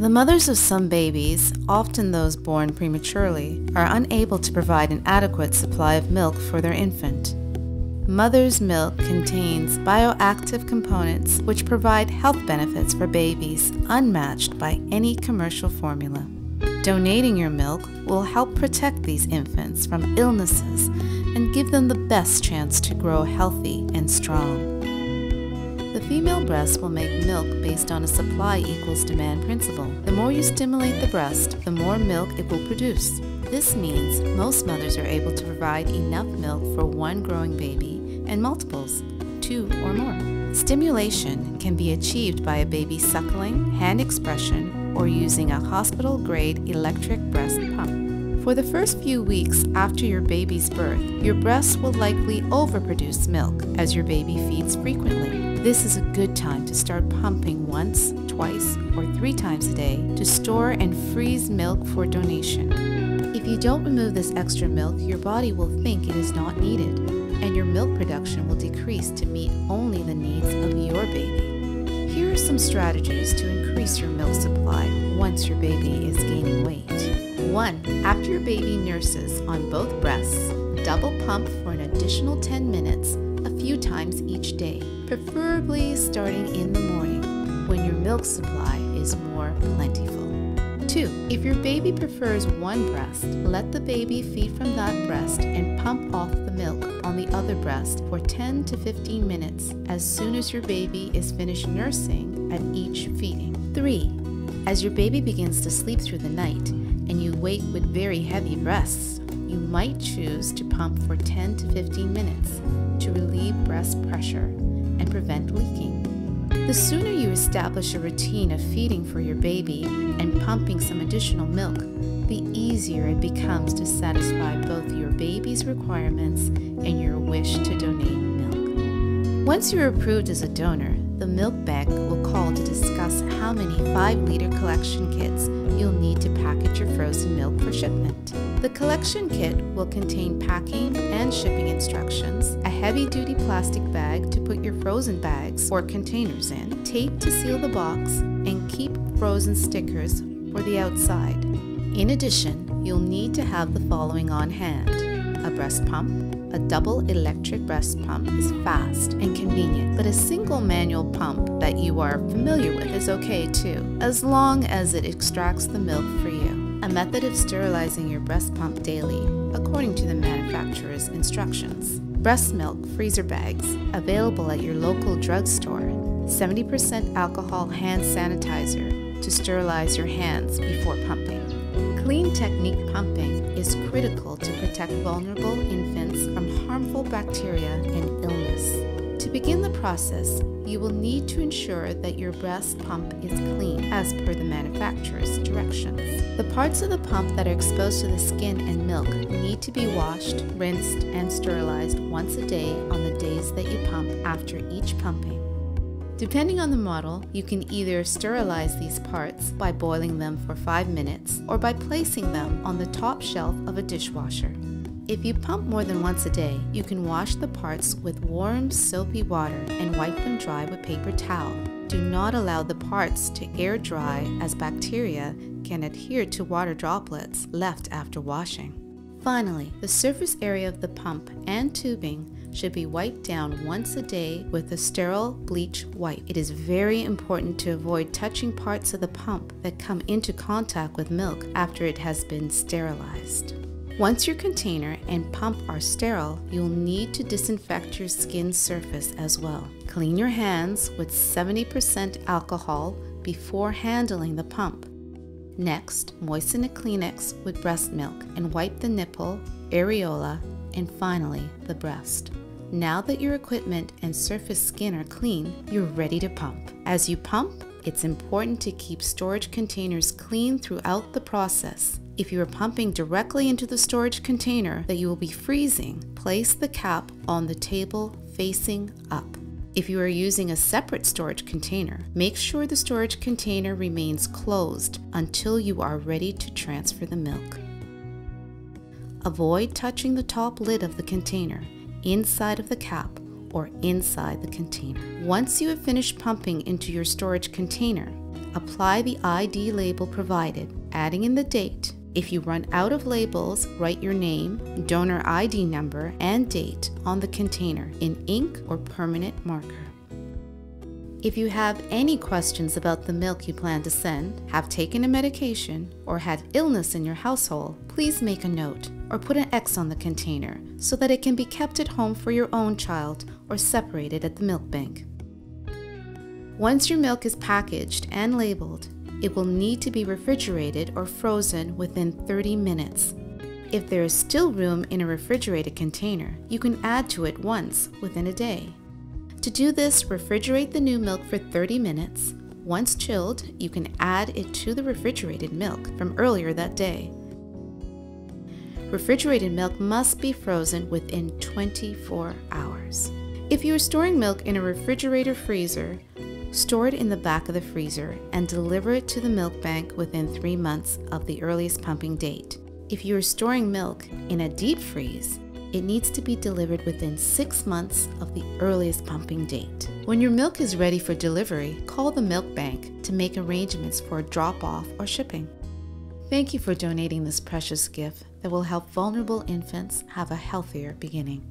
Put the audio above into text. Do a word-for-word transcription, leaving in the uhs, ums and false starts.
The mothers of some babies, often those born prematurely, are unable to provide an adequate supply of milk for their infant. Mother's milk contains bioactive components which provide health benefits for babies unmatched by any commercial formula. Donating your milk will help protect these infants from illnesses and give them the best chance to grow healthy and strong. The female breast will make milk based on a supply equals demand principle. The more you stimulate the breast, the more milk it will produce. This means most mothers are able to provide enough milk for one growing baby and multiples, two or more. Stimulation can be achieved by a baby suckling, hand expression, or using a hospital-grade electric breast pump. For the first few weeks after your baby's birth, your breast will likely overproduce milk as your baby feeds frequently. This is a good time to start pumping once, twice, or three times a day to store and freeze milk for donation. If you don't remove this extra milk, your body will think it is not needed, and your milk production will decrease to meet only the needs of your baby. Here are some strategies to increase your milk supply once your baby is gaining weight. one. After your baby nurses on both breasts, double pump for an additional ten minutes a few times each day, preferably starting in the morning when your milk supply is more plentiful. two. If your baby prefers one breast, let the baby feed from that breast and pump off the milk on the other breast for ten to fifteen minutes as soon as your baby is finished nursing at each feeding. three. As your baby begins to sleep through the night and you wake with very heavy breasts, you might choose to pump for ten to fifteen minutes to relieve breast pressure and prevent leaking. The sooner you establish a routine of feeding for your baby and pumping some additional milk, the easier it becomes to satisfy both your baby's requirements and your wish to donate milk. Once you're approved as a donor, the milk bank will call to discuss how many five liter collection kits you'll need to package your frozen milk for shipment. The collection kit will contain packing and shipping instructions, a heavy-duty plastic bag to put your frozen bags or containers in, tape to seal the box, and keep frozen stickers for the outside. In addition, you'll need to have the following on hand: a breast pump. A double electric breast pump is fast and convenient, but a single manual pump that you are familiar with is okay too, as long as it extracts the milk for you. A method of sterilizing your breast pump daily, according to the manufacturer's instructions. Breast milk freezer bags, available at your local drugstore. seventy percent alcohol hand sanitizer to sterilize your hands before pumping. Clean technique pumping is critical to protect vulnerable infants from harmful bacteria and illness. To begin the process, you will need to ensure that your breast pump is clean as per the manufacturer's directions. The parts of the pump that are exposed to the skin and milk need to be washed, rinsed, and sterilized once a day on the days that you pump after each pumping. Depending on the model, you can either sterilize these parts by boiling them for five minutes or by placing them on the top shelf of a dishwasher. If you pump more than once a day, you can wash the parts with warm, soapy water and wipe them dry with paper towel. Do not allow the parts to air dry, as bacteria can adhere to water droplets left after washing. Finally, the surface area of the pump and tubing should be wiped down once a day with a sterile bleach wipe. It is very important to avoid touching parts of the pump that come into contact with milk after it has been sterilized. Once your container and pump are sterile, you'll need to disinfect your skin surface as well. Clean your hands with seventy percent alcohol before handling the pump. Next, moisten a Kleenex with breast milk and wipe the nipple, areola, and finally the breast. Now that your equipment and surface skin are clean, you're ready to pump. As you pump, it's important to keep storage containers clean throughout the process. If you are pumping directly into the storage container that you will be freezing, place the cap on the table facing up. If you are using a separate storage container, make sure the storage container remains closed until you are ready to transfer the milk. Avoid touching the top lid of the container, inside of the cap, or inside the container. Once you have finished pumping into your storage container, apply the I D label provided, adding in the date. If you run out of labels, write your name, donor I D number, and date on the container in ink or permanent marker. If you have any questions about the milk you plan to send, have taken a medication, or had illness in your household, please make a note or put an X on the container so that it can be kept at home for your own child or separated at the milk bank. Once your milk is packaged and labeled, it will need to be refrigerated or frozen within thirty minutes. If there is still room in a refrigerated container, you can add to it once within a day. To do this, refrigerate the new milk for thirty minutes. Once chilled, you can add it to the refrigerated milk from earlier that day. Refrigerated milk must be frozen within twenty-four hours. If you are storing milk in a refrigerator freezer, store it in the back of the freezer and deliver it to the milk bank within three months of the earliest pumping date. If you are storing milk in a deep freeze, it needs to be delivered within six months of the earliest pumping date. When your milk is ready for delivery, call the milk bank to make arrangements for a drop-off or shipping. Thank you for donating this precious gift that will help vulnerable infants have a healthier beginning.